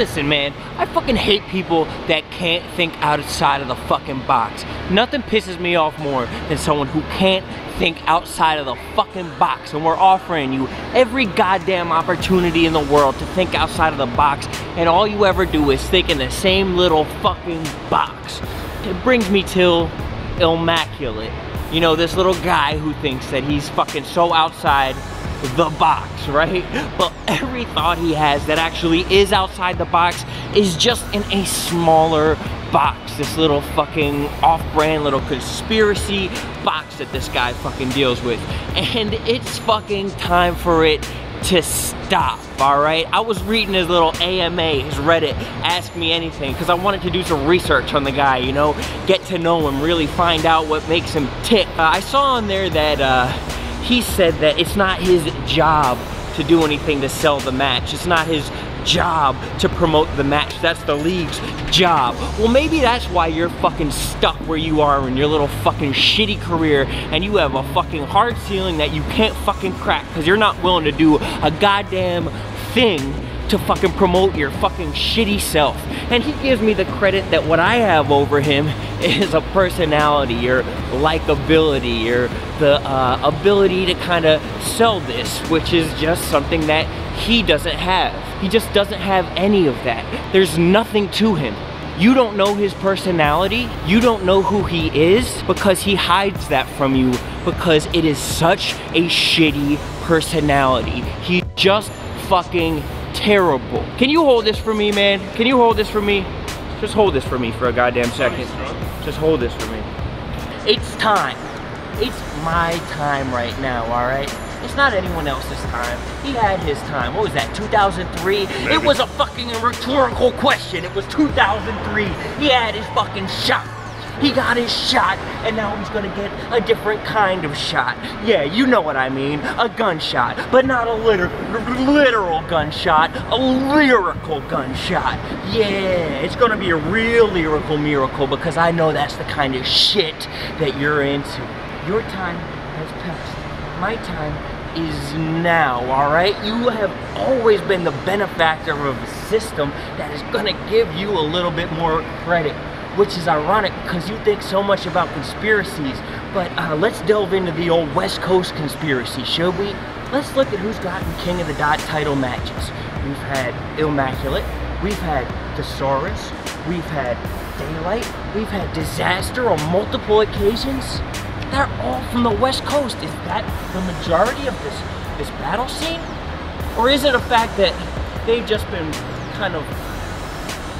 Listen, man, I fucking hate people that can't think outside of the fucking box. Nothing pisses me off more than someone who can't think outside of the fucking box. And we're offering you every goddamn opportunity in the world to think outside of the box, and all you ever do is think in the same little fucking box. It brings me to Illmaculate. You know, this little guy who thinks that he's fucking so outside the box, right? But every thought he has that actually is outside the box is just in a smaller box. This little fucking off-brand little conspiracy box that this guy fucking deals with. And it's fucking time for it to stop, alright? I was reading his little AMA, his Reddit, Ask Me Anything, because I wanted to do some research on the guy, you know? Get to know him, really find out what makes him tick. I saw on there that he said that it's not his job to do anything to sell the match. It's not his job to promote the match. That's the league's job. Well, maybe that's why you're fucking stuck where you are in your little fucking shitty career, and you have a fucking hard ceiling that you can't fucking crack because you're not willing to do a goddamn thing to fucking promote your fucking shitty self. And he gives me the credit that what I have over him is a personality or likability or the ability to kind of sell this, which is just something that he doesn't have. He just doesn't have any of that. There's nothing to him. You don't know his personality. You don't know who he is because he hides that from you because it is such a shitty personality. He's just fucking terrible. Can you hold this for me, man? Can you hold this for me? Just hold this for me for a goddamn second. Just hold this for me. It's time. It's my time right now, all right? It's not anyone else's time. He had his time. What was that, 2003? It was a fucking rhetorical question. It was 2003. He had his fucking shot. He got his shot, and now he's gonna get a different kind of shot. Yeah, you know what I mean. A gunshot, but not a literal gunshot, a lyrical gunshot. Yeah, it's gonna be a real lyrical miracle because I know that's the kind of shit that you're into. Your time has passed. My time is now, all right? You have always been the benefactor of a system that is gonna give you a little bit more credit, which is ironic because you think so much about conspiracies, but let's delve into the old West Coast conspiracy, should we? Let's look at who's gotten King of the Dot title matches. We've had Illmaculate, we've had Thesaurus, we've had Daylight, we've had Disaster on multiple occasions. They're all from the West Coast. Is that the majority of this battle scene? Or is it a fact that they've just been kind of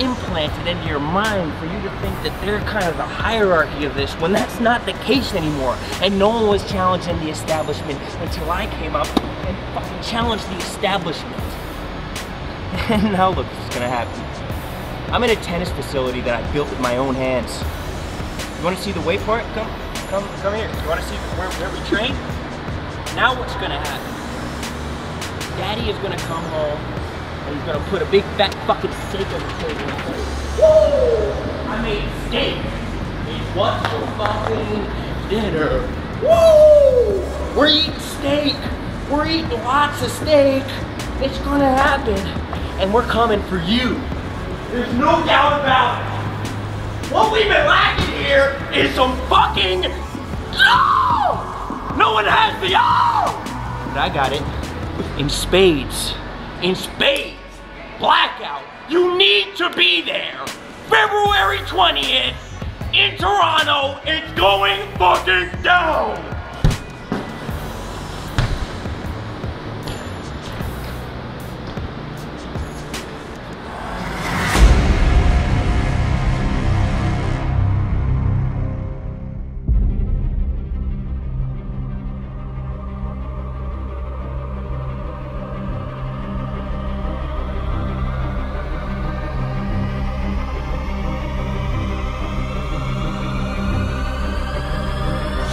implanted into your mind for you to think that they're kind of the hierarchy of this when that's not the case anymore? And no one was challenging the establishment until I came up and fucking challenged the establishment. And now look what's gonna happen. I'm in a tennis facility that I built with my own hands. You wanna see the way part? Come here. You want to see where we train? Now what's going to happen? Daddy is going to come home and he's going to put a big fat fucking steak on the table and say, whoa! I made steak. It was for fucking dinner. Woo! We're eating steak. We're eating lots of steak. It's going to happen. And we're coming for you. There's no doubt about it. What we've been lacking here is some fucking oh! No one has the oh! But I got it. In spades. In spades. Blackout. You need to be there. February 20th in Toronto. It's going fucking down.